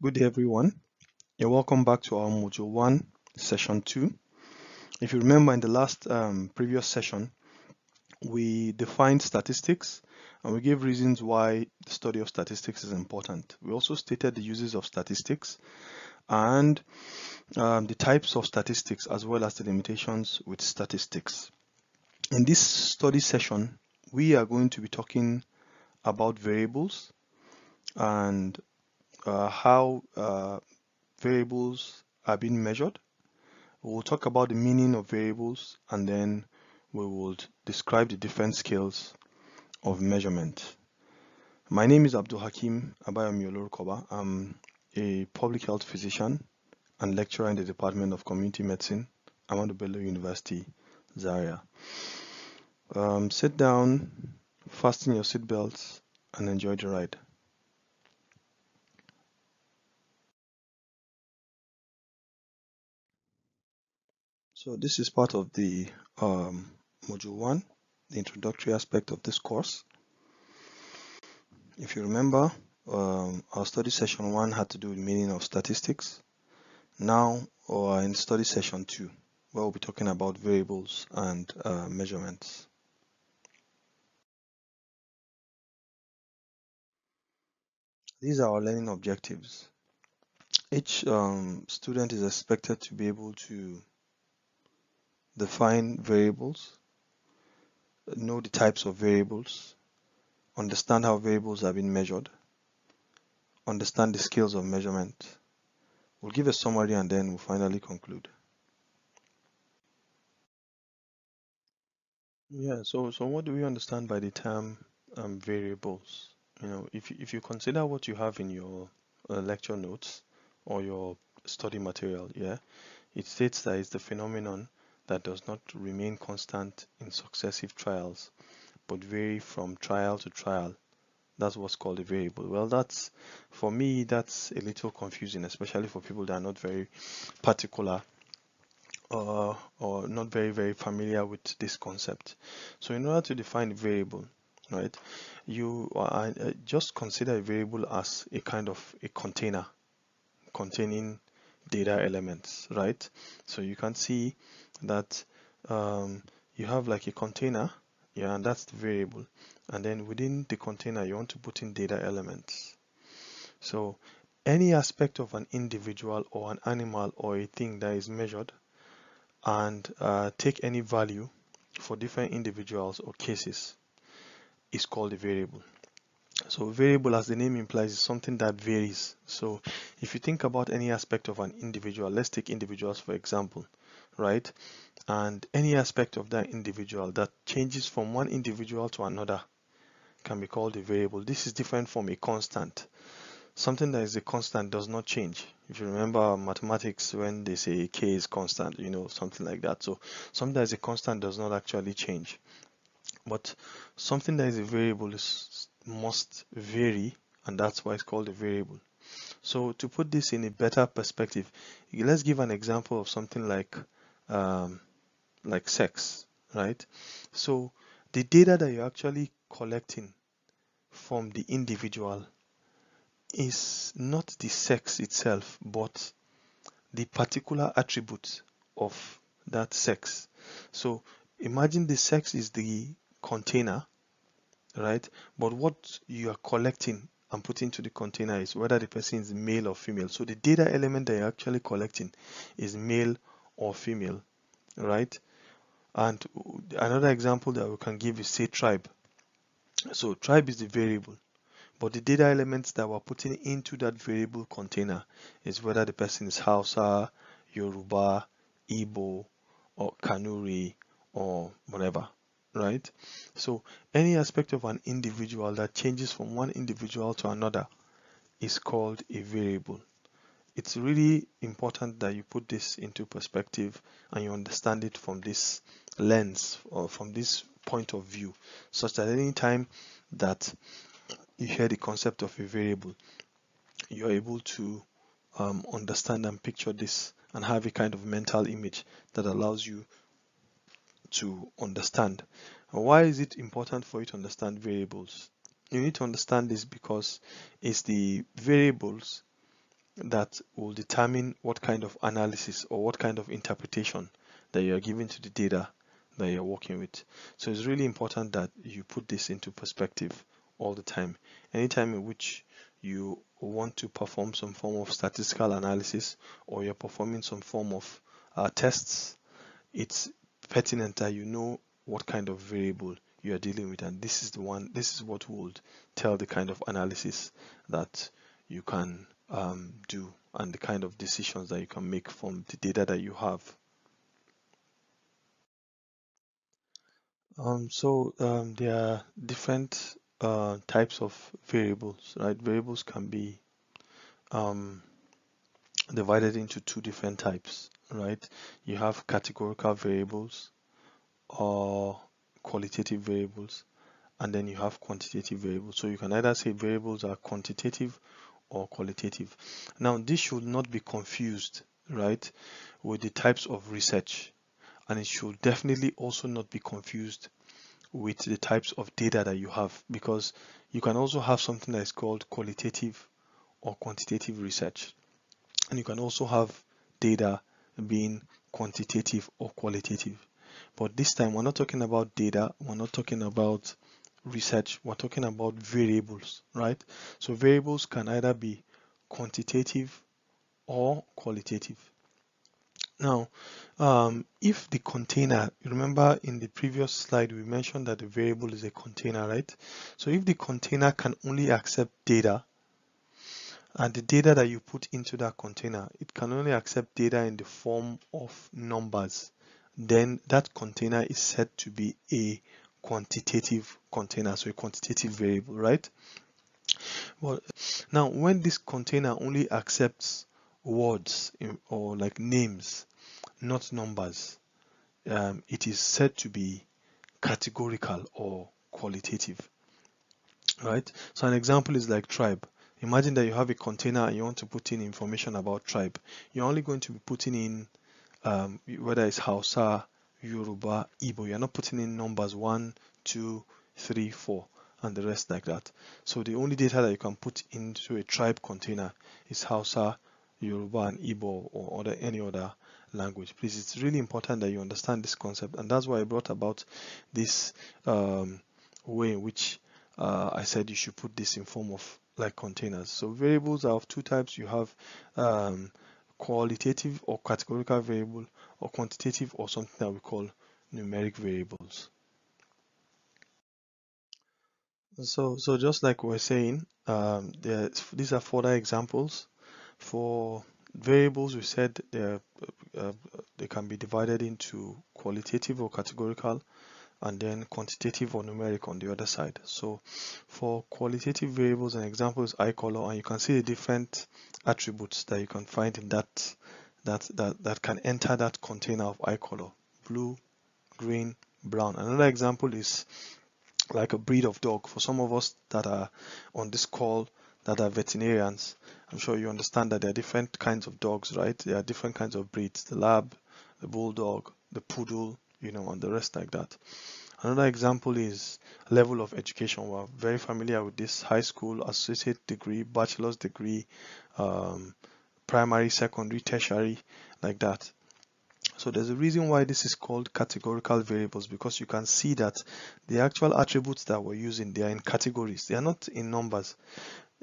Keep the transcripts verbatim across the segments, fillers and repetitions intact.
Good day, everyone. You're welcome back to our Module one, Session two. If you remember, in the last um, previous session, we defined statistics and we gave reasons why the study of statistics is important. We also stated the uses of statistics and um, the types of statistics, as well as the limitations with statistics. In this study session, we are going to be talking about variables and Uh, how uh, variables are being measured. We'll talk about the meaning of variables, and then we will describe the different scales of measurement. My name is Abdul Hakim Abayomi Olurubu. I'm a public health physician and lecturer in the Department of Community Medicine, Amadu Bello University, Zaria. Um, sit down, fasten your seatbelts, and enjoy the ride. So this is part of the um, Module one, the introductory aspect of this course. If you remember, um, our study Session one had to do with the meaning of statistics. Now, or in study Session two, where we'll be talking about variables and uh, measurements. These are our learning objectives. Each um, student is expected to be able to define variables, know the types of variables, understand how variables are being measured, understand the scales of measurement. We'll give a summary and then we'll finally conclude. Yeah, so, so what do we understand by the term um, variables? You know, if, if you consider what you have in your uh, lecture notes or your study material, yeah, it states that it's the phenomenon that does not remain constant in successive trials, but vary from trial to trial. That's what's called a variable. Well, that's, for me, that's a little confusing, especially for people that are not very particular uh, or not very, very familiar with this concept. So in order to define a variable, right, you uh, just consider a variable as a kind of a container containing data elements, right? So you can see that um, you have like a container, yeah, and that's the variable, and then within the container you want to put in data elements. So any aspect of an individual or an animal or a thing that is measured, and uh, take any value for different individuals or cases, is called a variable. So variable, as the name implies, is something that varies. So if you think about any aspect of an individual, let's take individuals for example, right? And any aspect of that individual that changes from one individual to another can be called a variable. This is different from a constant. Something that is a constant does not change. If you remember mathematics, when they say k is constant, you know, something like that. So something that is a constant does not actually change. But something that is a variable is, must vary, and that's why it's called a variable. So to put this in a better perspective, let's give an example of something like um, like sex, right? So the data that you're actually collecting from the individual is not the sex itself, but the particular attribute of that sex. So imagine the sex is the container, right? But what you are collecting and put into the container is whether the person is male or female. So the data element that you're actually collecting is male or female, right? And another example that we can give is, say, tribe. So tribe is the variable, but the data elements that we're putting into that variable container is whether the person is Hausa, Yoruba, Igbo, or Kanuri, or whatever, right? So any aspect of an individual that changes from one individual to another is called a variable. It's really important that you put this into perspective and you understand it from this lens or from this point of view, such that any time that you hear the concept of a variable, you're able to um, understand and picture this and have a kind of mental image that allows you to understand. And why is it important for you to understand variables? You need to understand this because it's the variables that will determine what kind of analysis or what kind of interpretation that you are giving to the data that you're working with. So it's really important that you put this into perspective all the time. Anytime in which you want to perform some form of statistical analysis or you're performing some form of uh, tests, it's pertinent that you know what kind of variable you are dealing with, and this is the one, this is what would tell the kind of analysis that you can um, do and the kind of decisions that you can make from the data that you have. Um, so um, there are different uh, types of variables, right? Variables can be um, divided into two different types, right? You have categorical variables or qualitative variables, and then you have quantitative variables. So you can either say variables are quantitative or qualitative. Now this should not be confused, right, with the types of research. And it should definitely also not be confused with the types of data that you have, because you can also have something that is called qualitative or quantitative research. And you can also have data being quantitative or qualitative. But this time we're not talking about data, we're not talking about research, we're talking about variables, right? So variables can either be quantitative or qualitative. Now, um, if the container, remember in the previous slide, we mentioned that the variable is a container, right? So if the container can only accept data, and the data that you put into that container, it can only accept data in the form of numbers, then that container is said to be a quantitative container, so a quantitative variable, right? Well, now when this container only accepts words or like names, not numbers, um, it is said to be categorical or qualitative, right? So an example is like tribe. Imagine that you have a container and you want to put in information about tribe. You're only going to be putting in um, whether it's Hausa, Yoruba, Igbo. You're not putting in numbers one, two, three, four and the rest like that. So the only data that you can put into a tribe container is Hausa, Yoruba and Igbo, or other, any other language. Please, it's really important that you understand this concept, and that's why I brought about this um, way in which uh, I said you should put this in form of like containers. So variables are of two types. You have um, qualitative or categorical variable, or quantitative, or something that we call numeric variables. So, so just like we're saying, um, there's, these are further examples. For variables, we said they're, uh, they can be divided into qualitative or categorical, and then quantitative or numeric on the other side. So for qualitative variables, an example is eye color, and you can see the different attributes that you can find in that that that, that can enter that container of eye color: blue, green, brown. Another example is like a breed of dog. For some of us that are on this call that are veterinarians, I'm sure you understand that there are different kinds of dogs, right? There are different kinds of breeds: the lab, the bulldog, the poodle, you know, and the rest like that. Another example is level of education. We're very familiar with this: high school, associate degree, bachelor's degree, um, primary, secondary, tertiary, like that. So there's a reason why this is called categorical variables, because you can see that the actual attributes that we're using, they are in categories, they are not in numbers.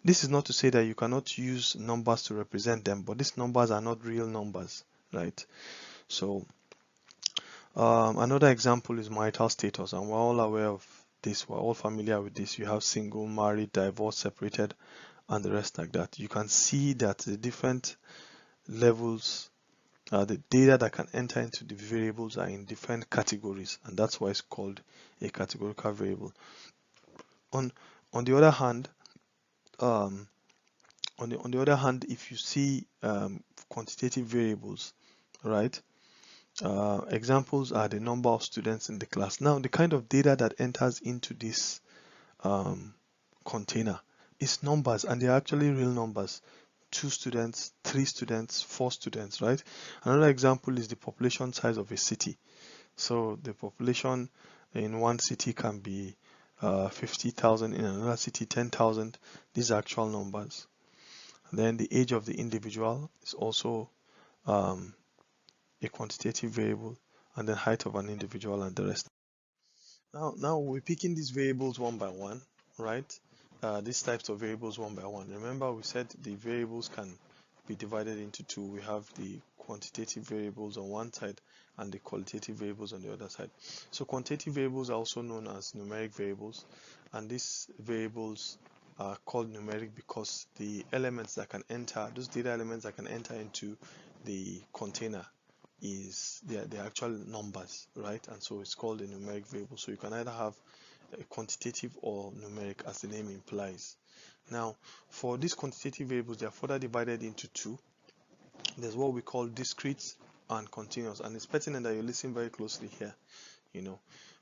This is not to say that you cannot use numbers to represent them, but these numbers are not real numbers, right? So um, another example is marital status, and we're all aware of this, we're all familiar with this. You have single, married, divorced, separated, and the rest like that. You can see that the different levels, Uh, the data that can enter into the variables are in different categories, and that's why it's called a categorical variable. On on the other hand, um, on the on the other hand, if you see um, quantitative variables, right? Uh, examples are the number of students in the class. Now, the kind of data that enters into this um, container is numbers, and they are actually real numbers. Two students, three students, four students, right? Another example is the population size of a city. So the population in one city can be uh, fifty thousand, in another city ten thousand. These are actual numbers. Then the age of the individual is also um, a quantitative variable, and then height of an individual and the rest. Now, now we're picking these variables one by one, right? Uh, these types of variables one by one. Remember, we said the variables can be divided into two. We have the quantitative variables on one side and the qualitative variables on the other side. So quantitative variables are also known as numeric variables, and these variables are called numeric because the elements that can enter, those data elements that can enter into the container, is their, their actual numbers, right? And so it's called a numeric variable. So you can either have a quantitative or numeric, as the name implies. Now, for these quantitative variables, they are further divided into two. There's what we call discrete and continuous, and it's pertinent that you listen very closely here. You know,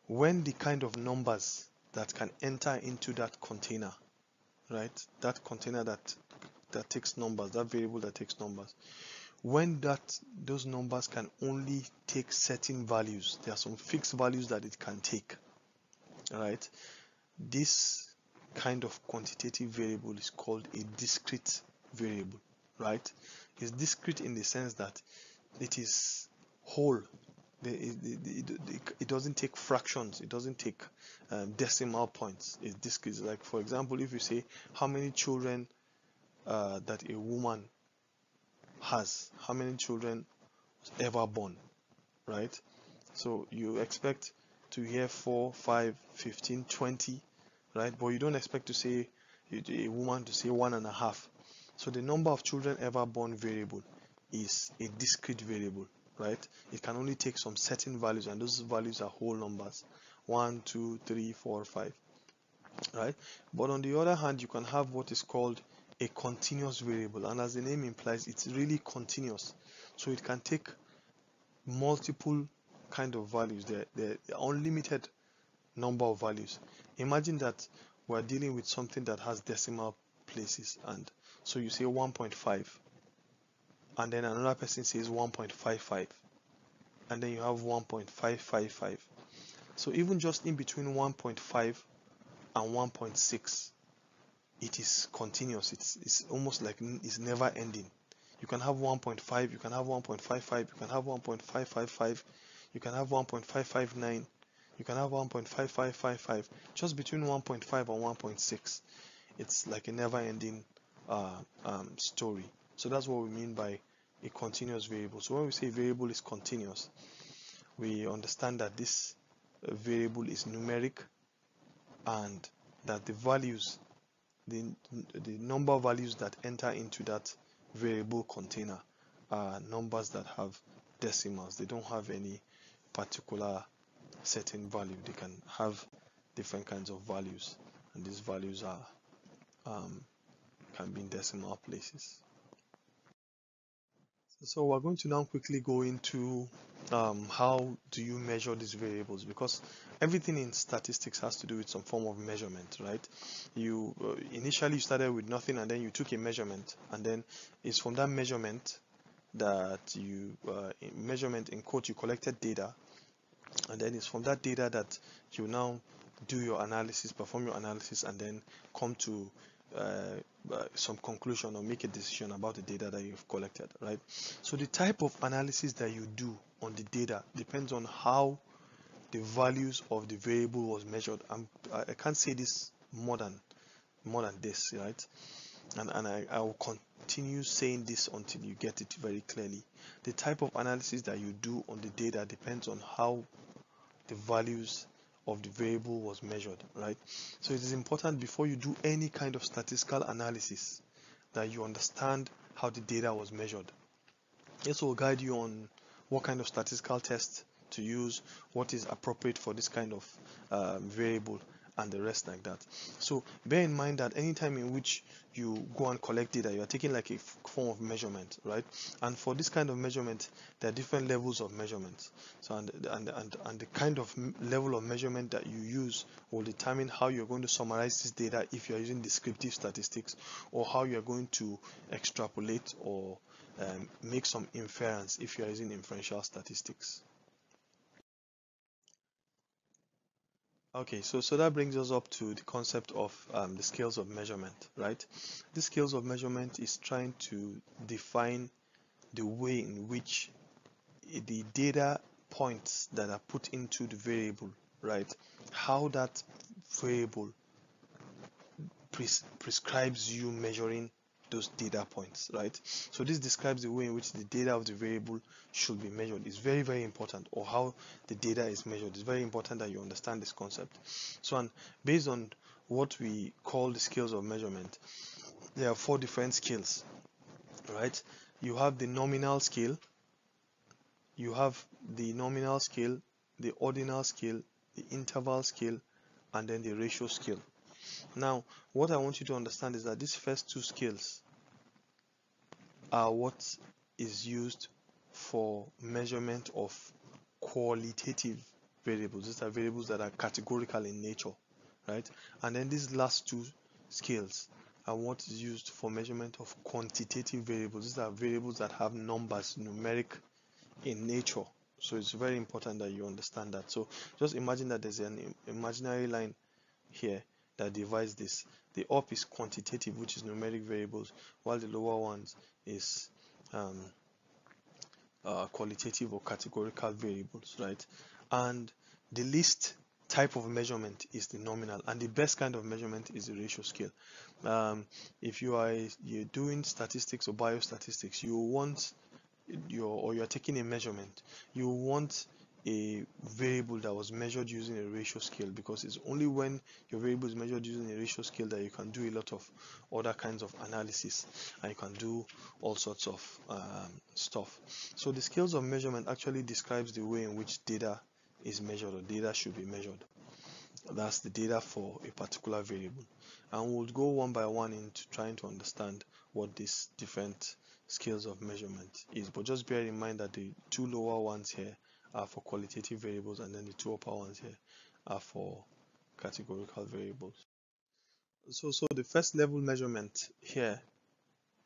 when the kind of numbers that can enter into that container, right, that container that that takes numbers, that variable that takes numbers, when that those numbers can only take certain values, there are some fixed values that it can take, right? This kind of quantitative variable is called a discrete variable, right? It's discrete in the sense that it is whole. It doesn't take fractions, it doesn't take um, decimal points. It's discrete. Like, for example, if you say how many children uh, that a woman has, how many children ever born, right? So you expect to hear four, five, fifteen, twenty, right? But you don't expect to say a woman to say one and a half. So the number of children ever born variable is a discrete variable, right? It can only take some certain values, and those values are whole numbers, one, two, three, four, five, right? But on the other hand, you can have what is called a continuous variable, and as the name implies, it's really continuous. So it can take multiple kind of values. They're, they're unlimited number of values. Imagine that we're dealing with something that has decimal places, and so you say one point five, and then another person says one point five five, and then you have one point five five five. So even just in between one point five and one point six, it is continuous. It's, it's almost like it's never ending. You can have one point five, you can have one point five five, you can have one point five five five, you can have one point five five nine, you can have one point five five five five. Just between one point five and one point six, it's like a never-ending uh, um, story. So that's what we mean by a continuous variable. So when we say variable is continuous, we understand that this variable is numeric, and that the values, the, the number values that enter into that variable container are numbers that have decimals. They don't have any particular certain value. They can have different kinds of values, and these values are um, can be in decimal places. So we're going to now quickly go into um, how do you measure these variables, because everything in statistics has to do with some form of measurement, right? You uh, initially you started with nothing, and then you took a measurement, and then it's from that measurement that you uh, in measurement in quote you collected data, and then it's from that data that you now do your analysis, perform your analysis, and then come to Uh, uh, some conclusion or make a decision about the data that you've collected, right? So the type of analysis that you do on the data depends on how the values of the variable was measured. I'm, I can't say this more than more than this, right? And, and I, I will continue saying this until you get it very clearly. The type of analysis that you do on the data depends on how the values of the variable was measured, right? So it is important before you do any kind of statistical analysis that you understand how the data was measured. This will guide you on what kind of statistical test to use, what is appropriate for this kind of uh, variable, and the rest like that. So bear in mind that any time in which you go and collect data, you are taking like a form of measurement, right? And for this kind of measurement, there are different levels of measurements. So and and and, and the kind of level of measurement that you use will determine how you're going to summarize this data if you're using descriptive statistics, or how you're going to extrapolate or um, make some inference if you're using inferential statistics. Okay, so, so that brings us up to the concept of um, the scales of measurement, right? This scales of measurement is trying to define the way in which the data points that are put into the variable, right? How that variable pres prescribes you measuring those data points, right? So this describes the way in which the data of the variable should be measured. It's very, very important, or how the data is measured. It's very important that you understand this concept. So, and based on what we call the scales of measurement, there are four different scales, right? You have the nominal scale, you have the nominal scale, the ordinal scale, the interval scale, and then the ratio scale. Now, what I want you to understand is that these first two scales are what is used for measurement of qualitative variables. These are variables that are categorical in nature, right? And then these last two scales are what is used for measurement of quantitative variables. These are variables that have numbers, numeric in nature. So it's very important that you understand that. So just imagine that there's an imaginary line here that divides this. The up is quantitative, which is numeric variables, while the lower ones is um, uh, qualitative or categorical variables, right? And the least type of measurement is the nominal, and the best kind of measurement is the ratio scale. Um, if you are you're doing statistics or biostatistics, you want your or you're taking a measurement, you want a variable that was measured using a ratio scale, because it's only when your variable is measured using a ratio scale that you can do a lot of other kinds of analysis, and you can do all sorts of um, stuff. So the scales of measurement actually describes the way in which data is measured, or data should be measured. That's the data for a particular variable, and we'll go one by one into trying to understand what these different scales of measurement is. But just bear in mind that the two lower ones here are for qualitative variables, and then the two upper ones here are for categorical variables. So, so the first level measurement here,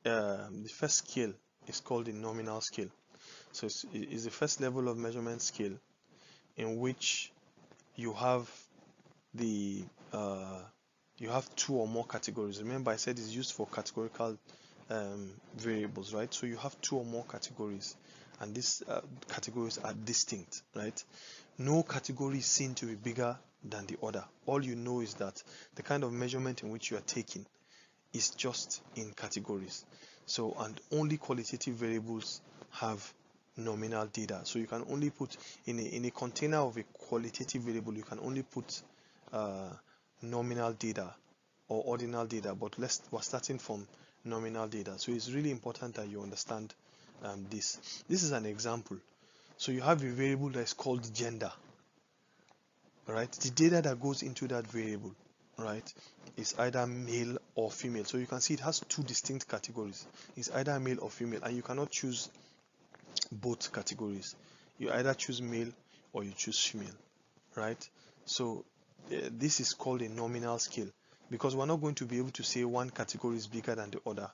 um, the first scale is called the nominal scale. So it's, it's the first level of measurement scale, in which you have the uh, you have two or more categories. Remember, I said it's used for categorical um, variables, right? So you have two or more categories, and these uh, categories are distinct, right? No category is seen to be bigger than the other. All you know is that the kind of measurement in which you are taking is just in categories. So, and only qualitative variables have nominal data. So you can only put in a, in a container of a qualitative variable, you can only put uh, nominal data or ordinal data, but let's we're starting from nominal data. So it's really important that you understand Um, this this is an example. So you have a variable that is called gender, right? The data that goes into that variable, right, is either male or female. So you can see it has two distinct categories. It's either male or female, and you cannot choose both categories. You either choose male or you choose female, right? So uh, this is called a nominal scale, because we're not going to be able to say one category is bigger than the other,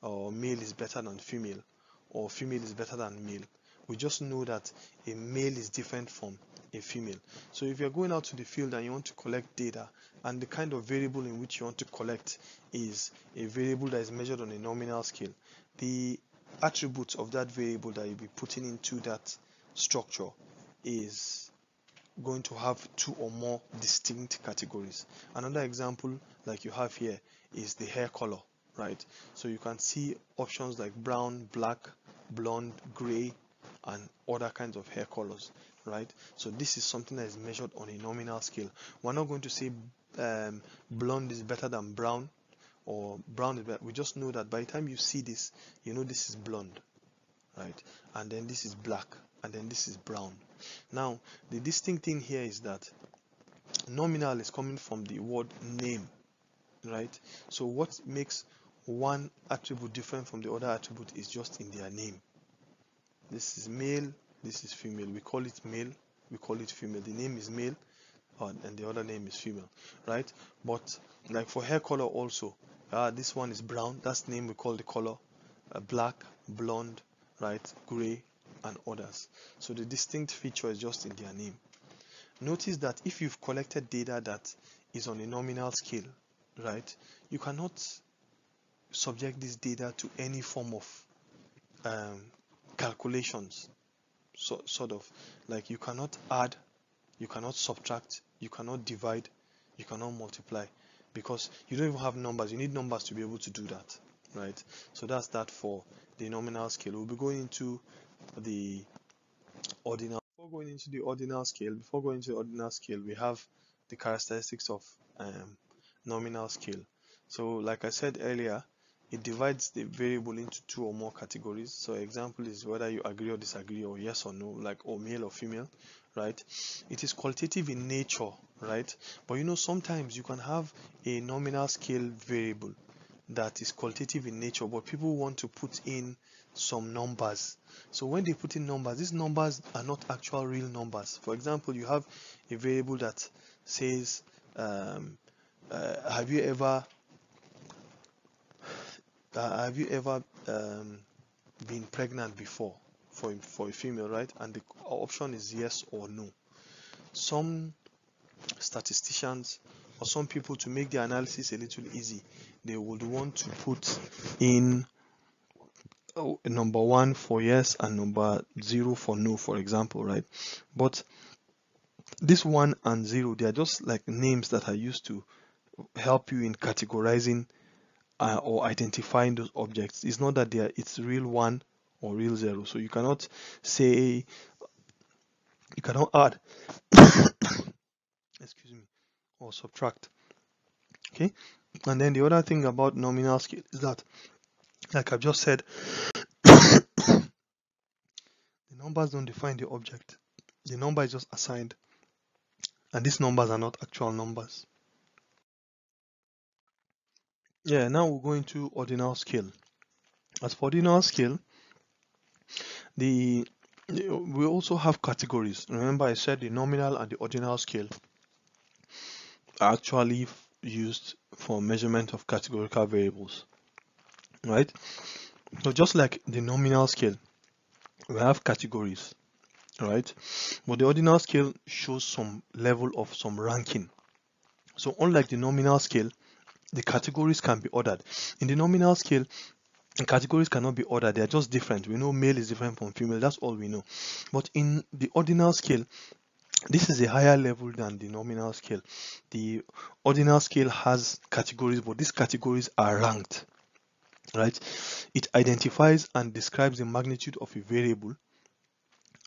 or male is better than female, or female is better than male. We just know that a male is different from a female. So if you're going out to the field and you want to collect data, and the kind of variable in which you want to collect is a variable that is measured on a nominal scale, the attributes of that variable that you'll be putting into that structure is going to have two or more distinct categories. Another example like you have here is the hair color, right? So you can see options like brown, black, blonde, gray, and other kinds of hair colors, right? So this is something that is measured on a nominal scale. We're not going to say um, blonde is better than brown, or brown is better. We just know that by the time you see this, you know this is blonde, right? And then this is black, and then this is brown. Now, the distinct thing here is that nominal is coming from the word name, right? So what makes one attribute different from the other attribute is just in their name. This is male, this is female. We call it male, we call it female. The name is male, and the other name is female, right? But like for hair color also, uh, this one is brown, that's the name we call the color, uh, black, blonde, right, gray, and others. So the distinct feature is just in their name. Notice that if you've collected data that is on a nominal scale, right, you cannot subject this data to any form of um, calculations, so, sort of like you cannot add, you cannot subtract, you cannot divide, you cannot multiply, because you don't even have numbers. You need numbers to be able to do that, right? So that's that for the nominal scale. We'll be going into the ordinal. Before going into the ordinal scale, before going to the ordinal scale, we have the characteristics of um, nominal scale. So like I said earlier, it divides the variable into two or more categories. So example is whether you agree or disagree, or yes or no, like, or male or female, right? It is qualitative in nature, right? But you know, sometimes you can have a nominal scale variable that is qualitative in nature, but people want to put in some numbers. So when they put in numbers, these numbers are not actual real numbers. For example, you have a variable that says, um, uh, have you ever Uh, have you ever um, been pregnant before, for for a female, right? And the option is yes or no. Some statisticians or some people, to make the analysis a little easy, they would want to put in oh, number one for yes and number zero for no, for example, right? But this one and zero, they are just like names that are used to help you in categorizing Uh, or identifying those objects. It's not that they are, it's real one or real zero. So you cannot say, you cannot add excuse me, or subtract. Okay, and then the other thing about nominal scale is that, like I've just said, the numbers don't define the object. The number is just assigned, and these numbers are not actual numbers. Yeah, now we're going to ordinal scale. As for ordinal scale, the we also have categories. Remember, I said the nominal and the ordinal scale are actually used for measurement of categorical variables, right? So just like the nominal scale, we have categories, right? But the ordinal scale shows some level of some ranking. So unlike the nominal scale, the categories can be ordered. In the nominal scale, the categories cannot be ordered. They are just different. We know male is different from female. That's all we know. But in the ordinal scale, this is a higher level than the nominal scale. The ordinal scale has categories, but these categories are ranked, right? It identifies and describes the magnitude of a variable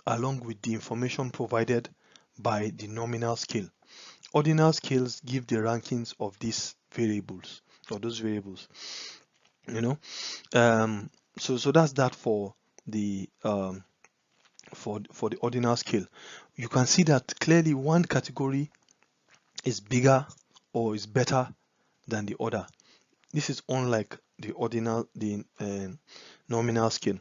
along with the information provided by the nominal scale. Ordinal scales give the rankings of these variables, or those variables, you know. Um, so so that's that for the um, for for the ordinal scale. You can see that clearly one category is bigger or is better than the other. This is unlike the ordinal the uh, nominal scale.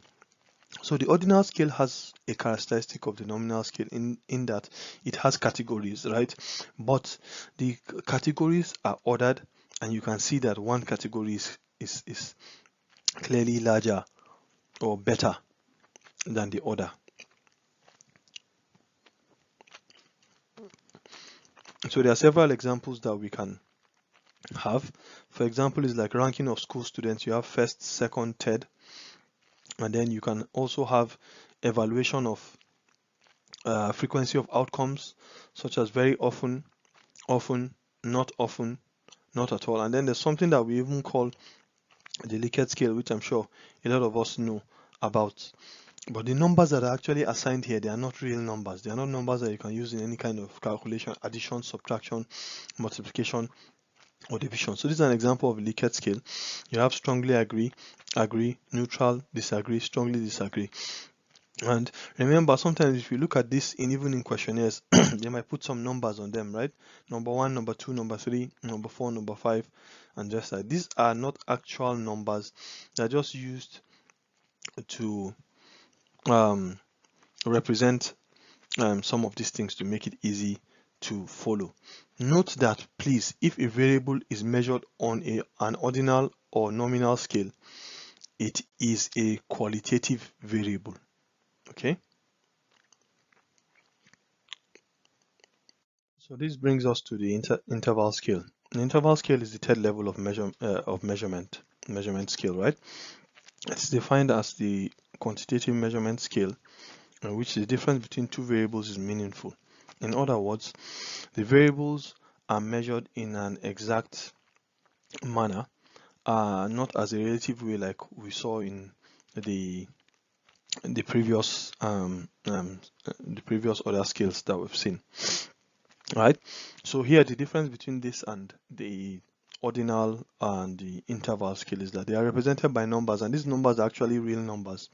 So the ordinal scale has a characteristic of the nominal scale in in that it has categories, right? But the categories are ordered. And you can see that one category is, is, is clearly larger or better than the other. So there are several examples that we can have. For example, it's like ranking of school students. You have first, second, third. And then you can also have evaluation of uh, frequency of outcomes, such as very often, often, not often, not at all. And then there's something that we even call the Likert scale, which I'm sure a lot of us know about. But the numbers that are actually assigned here, they are not real numbers. They are not numbers that you can use in any kind of calculation, addition, subtraction, multiplication, or division. So this is an example of Likert scale. You have strongly agree, agree, neutral, disagree, strongly disagree. And remember, sometimes if you look at this in even in questionnaires, they might put some numbers on them, right? Number one, number two, number three, number four, number five, and just like these are not actual numbers. They're just used to um, represent um, some of these things to make it easy to follow. Note that, please, if a variable is measured on a, an ordinal or nominal scale, it is a qualitative variable. Okay. So this brings us to the inter interval scale. An interval scale is the third level of measure uh, of measurement measurement scale, right? It's defined as the quantitative measurement scale in which the difference between two variables is meaningful. In other words, the variables are measured in an exact manner, uh, not as a relative way like we saw in the the previous um, um, the previous other scales that we've seen. Right, so here the difference between this and the ordinal and the interval scale is that they are represented by numbers, and these numbers are actually real numbers.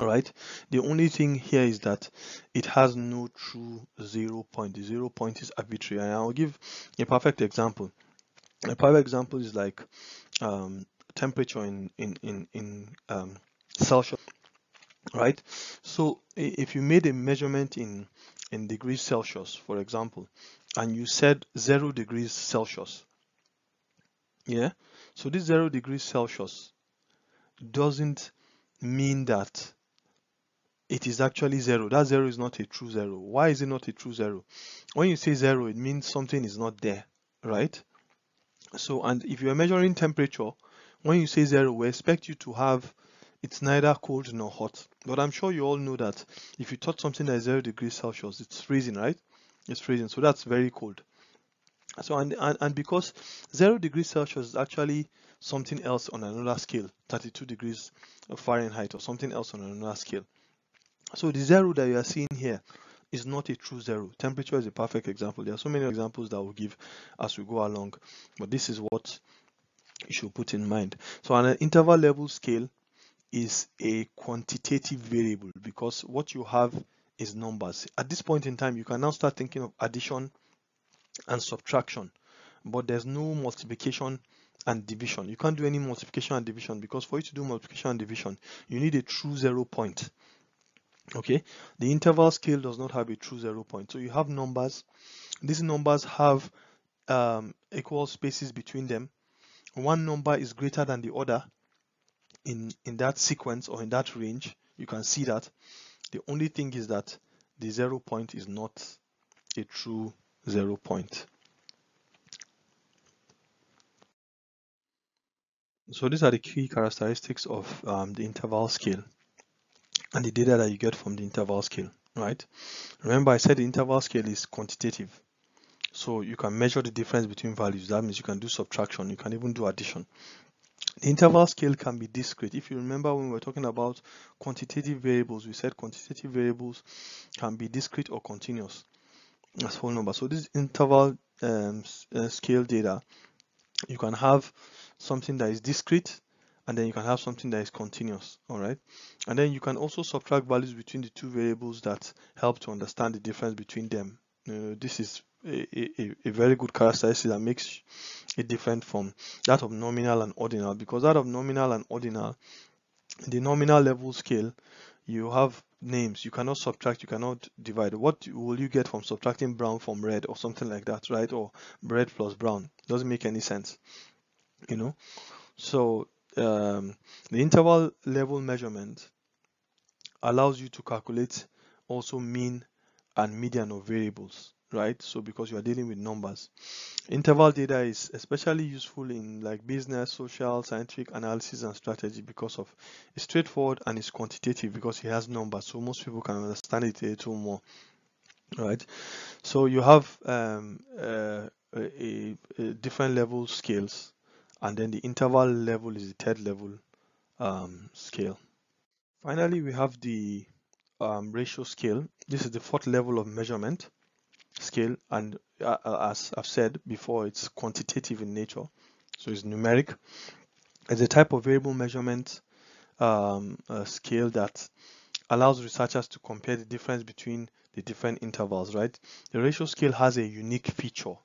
All right, the only thing here is that it has no true zero point. The zero point is arbitrary, and I'll give a perfect example. A perfect example is like um, temperature in in in in um, Celsius. Right, so if you made a measurement in in degrees Celsius, for example, and you said zero degrees Celsius, yeah, so this zero degrees Celsius doesn't mean that it is actually zero. That zero is not a true zero. Why is it not a true zero? When you say zero, it means something is not there, right? So, and if you are measuring temperature, when you say zero, we expect you to have it's neither cold nor hot. But I'm sure you all know that if you touch something at zero degrees Celsius, it's freezing, right? It's freezing, so that's very cold. So and, and, and because zero degrees Celsius is actually something else on another scale, thirty-two degrees Fahrenheit or something else on another scale. So the zero that you are seeing here is not a true zero. Temperature is a perfect example. There are so many examples that we'll give as we go along, but this is what you should put in mind. So on an interval level scale is a quantitative variable, because what you have is numbers. At this point in time, you can now start thinking of addition and subtraction, but there's no multiplication and division. You can't do any multiplication and division, because for you to do multiplication and division, you need a true zero point. Okay, the interval scale does not have a true zero point. So you have numbers. These numbers have um, equal spaces between them. One number is greater than the other in in that sequence or in that range. You can see that. The only thing is that the zero point is not a true zero point. So these are the key characteristics of um, the interval scale and the data that you get from the interval scale, right? Remember, I said the interval scale is quantitative, so you can measure the difference between values. That means you can do subtraction, you can even do addition. The interval scale can be discrete. If you remember, when we were talking about quantitative variables, we said quantitative variables can be discrete or continuous as whole number. So this interval um, uh, scale data, you can have something that is discrete, and then you can have something that is continuous. All right, and then you can also subtract values between the two variables that help to understand the difference between them. Uh, this is a, a, a very good characteristic that makes it different from that of nominal and ordinal, because that of nominal and ordinal, the nominal level scale, you have names. You cannot subtract, you cannot divide. What will you get from subtracting brown from red or something like that, right? Or red plus brown doesn't make any sense, you know. So um, the interval level measurement allows you to calculate also mean and median of variables, right? So because you are dealing with numbers, interval data is especially useful in like business, social, scientific analysis and strategy, because of it's straightforward and it's quantitative, because it has numbers, so most people can understand it a little more, right? So you have um, uh, a, a different level scales, and then the interval level is the third level um, scale. Finally, we have the um, ratio scale. This is the fourth level of measurement scale, and uh, as I've said before, it's quantitative in nature, so it's numeric. It's a type of variable measurement um, uh, scale that allows researchers to compare the difference between the different intervals, right? The ratio scale has a unique feature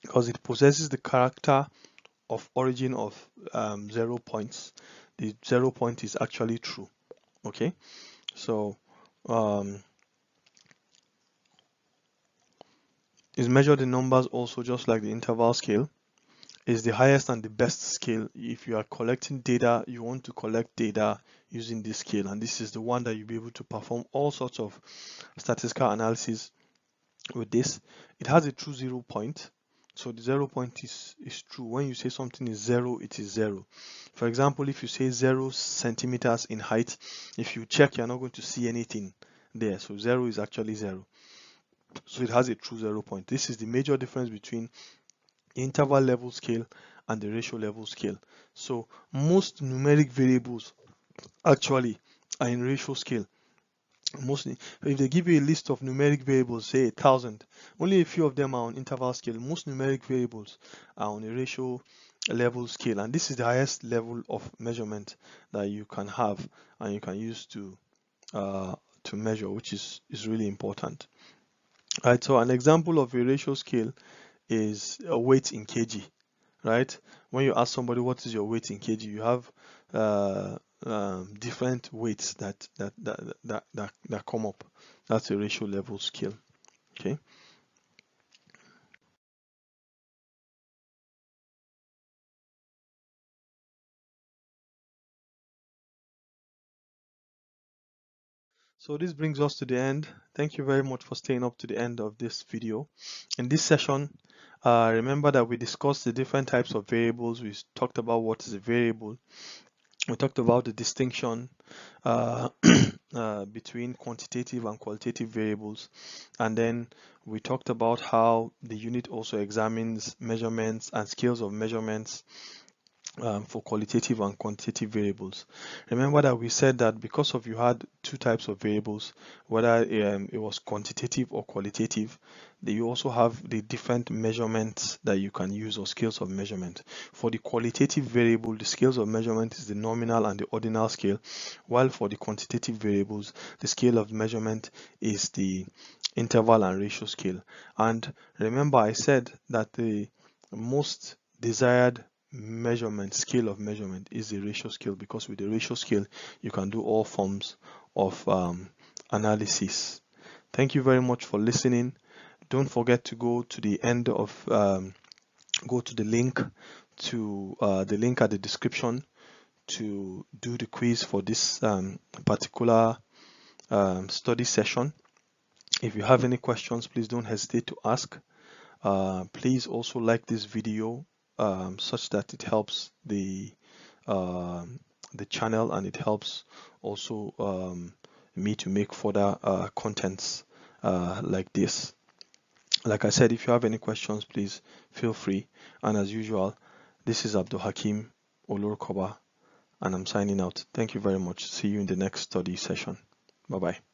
because it possesses the character of origin of um, zero points. The zero point is actually true. Okay, so um, is measured in numbers also, just like the interval scale. Is the highest and the best scale. If you are collecting data, you want to collect data using this scale, and this is the one that you'll be able to perform all sorts of statistical analysis with this. It has a true zero point. So the zero point is, is true. When you say something is zero, it is zero. For example, if you say zero centimeters in height, if you check, you're not going to see anything there. So zero is actually zero. So it has a true zero point. This is the major difference between interval level scale and the ratio level scale. So most numeric variables actually are in ratio scale. Mostly, if they give you a list of numeric variables, say a thousand, only a few of them are on interval scale. Most numeric variables are on a ratio level scale, and this is the highest level of measurement that you can have and you can use to uh, to measure, which is is really important. All right, so an example of a ratio scale is a weight in kg. Right, when you ask somebody what is your weight in kg, you have uh, Um, different weights that that, that that that that come up. That's a ratio level scale. Okay. So this brings us to the end. Thank you very much for staying up to the end of this video. In this session, uh, remember that we discussed the different types of variables. We talked about what is a variable. We talked about the distinction uh, uh, between quantitative and qualitative variables, and then we talked about how the unit also examines measurements and scales of measurements um, for qualitative and quantitative variables. Remember that we said that because of you had two types of variables, whether um, it was quantitative or qualitative, that you also have the different measurements that you can use, or scales of measurement. For the qualitative variable, the scales of measurement is the nominal and the ordinal scale, while for the quantitative variables, the scale of measurement is the interval and ratio scale. And remember, I said that the most desired measurement, scale of measurement, is the ratio scale, because with the ratio scale, you can do all forms of um, analysis. Thank you very much for listening. Don't forget to go to the end of um, go to the link to uh, the link at the description to do the quiz for this um, particular um, study session. If you have any questions, please don't hesitate to ask. Uh, please also like this video um, such that it helps the uh, the channel, and it helps also um, me to make further uh, contents uh, like this. Like I said, if you have any questions, please feel free. And as usual, this is Abdul Hakim Olurubu, and I'm signing out. Thank you very much. See you in the next study session. Bye-bye.